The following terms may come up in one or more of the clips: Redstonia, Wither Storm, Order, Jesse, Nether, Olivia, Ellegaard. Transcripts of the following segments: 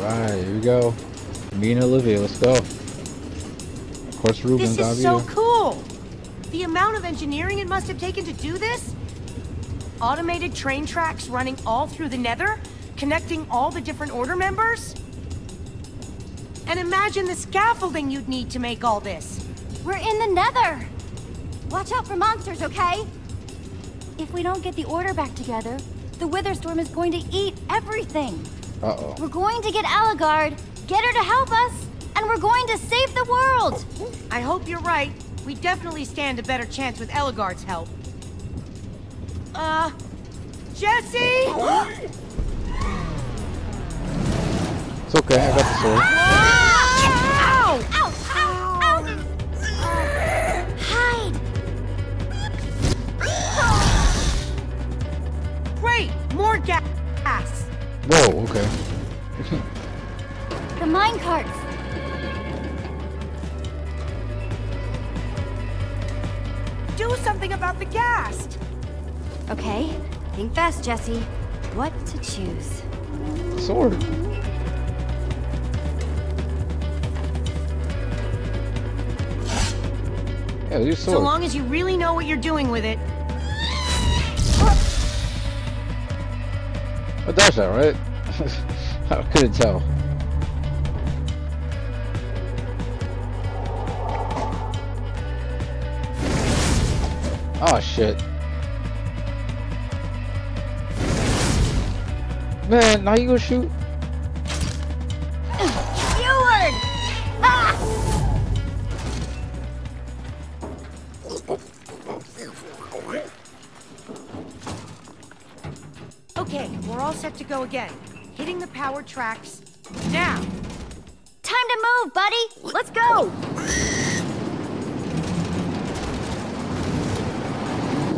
Alright, here we go. Me and Olivia, let's go. Of course, Ruben's obvious. This is so cool! The amount of engineering it must have taken to do this? Automated train tracks running all through the Nether, connecting all the different Order members? And imagine the scaffolding you'd need to make all this. We're in the Nether! Watch out for monsters, okay? If we don't get the Order back together, the Wither Storm is going to eat everything. Uh-oh. We're going to get Ellegaard, get her to help us, and we're going to save the world! I hope you're right. We definitely stand a better chance with Ellegaard's help. Jesse? It's okay, I got the sword. Ow! Ow! Ow! Ow! Hide! Great! More gas! Whoa, okay. The minecarts! Do something about the gas! Okay, think fast, Jesse. What to choose? Sword. Yeah, use sword. So long as you really know what you're doing with it. What does that, right? I couldn't tell. Oh shit. Man, now you gonna shoot? Skewered! Ah! Okay, we're all set to go again. Hitting the power tracks now. Time to move, buddy. Let's go.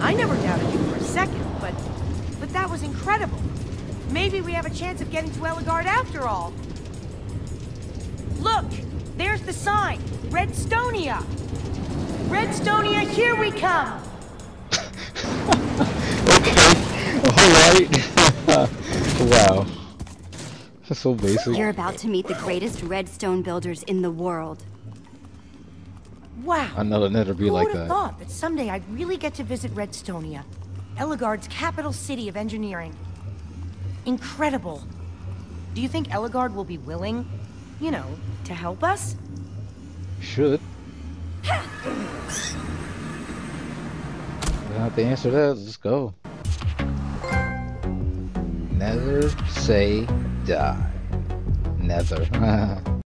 I never doubted you for a second, but that was incredible. Maybe we have a chance of getting to Ellegaard after all. Look! There's the sign! Redstonia! Redstonia, here we come! Okay. Alright. Wow. That's so basic. You're about to meet the greatest redstone builders in the world. Wow. I know it'll never be like that. Who would have thought that someday I'd really get to visit Redstonia, Ellegaard's capital city of engineering. Incredible. Do you think Ellegaard will be willing, you know, to help us? Should. We don't have to answer that. Let's go. Nether, say, die. Nether.